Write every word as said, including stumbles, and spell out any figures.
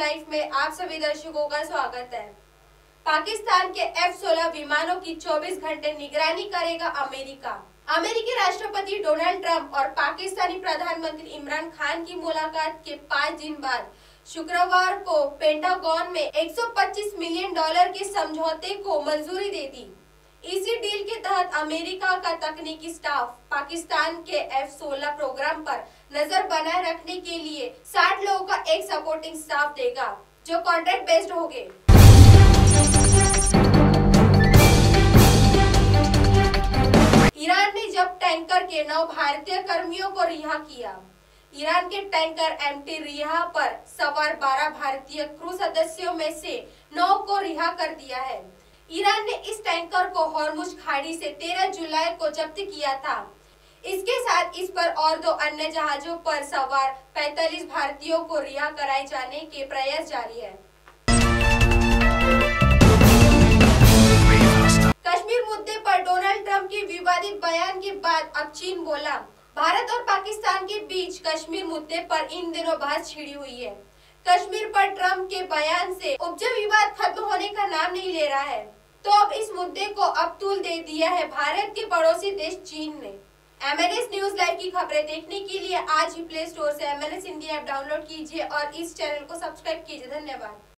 Life में आप सभी दर्शकों का स्वागत है। पाकिस्तान के एफ सोलह विमानों की चौबीस घंटे निगरानी करेगा अमेरिका। अमेरिकी राष्ट्रपति डोनाल्ड ट्रम्प और पाकिस्तानी प्रधानमंत्री इमरान खान की मुलाकात के पाँच दिन बाद शुक्रवार को पेंटागन में एक सौ पच्चीस मिलियन डॉलर के समझौते को मंजूरी दे दी। इसी डील के तहत अमेरिका का तकनीकी स्टाफ पाकिस्तान के एफ सोलह प्रोग्राम पर नजर बनाए रखने के लिए साठ लोगों का एक सपोर्टिंग स्टाफ देगा जो कॉन्ट्रैक्ट बेस्ड होंगे। ईरान ने जब टैंकर के नौ भारतीय कर्मियों को रिहा किया। ईरान के टैंकर एमटी रिहा पर सवार बारह भारतीय क्रू सदस्यों में से नौ को रिहा कर दिया है। ईरान ने इस टैंकर को हॉर्मुज खाड़ी से तेरह जुलाई को जब्त किया था। इसके साथ इस पर और दो अन्य जहाजों पर सवार पैंतालीस भारतीयों को रिहा कराए जाने के प्रयास जारी है। कश्मीर मुद्दे पर डोनाल्ड ट्रंप के विवादित बयान के बाद अब चीन बोला। भारत और पाकिस्तान के बीच कश्मीर मुद्दे पर इन दिनों बहस छिड़ी हुई है। कश्मीर पर ट्रंप के बयान से उपजे विवाद खत्म होने का नाम नहीं ले रहा है, तो अब इस मुद्दे को अब तूल दे दिया है भारत के पड़ोसी देश चीन ने। M N S news live की खबरें देखने के लिए आज ही प्ले स्टोर से M N S India app download कीजिए और इस चैनल को सब्सक्राइब कीजिए। धन्यवाद।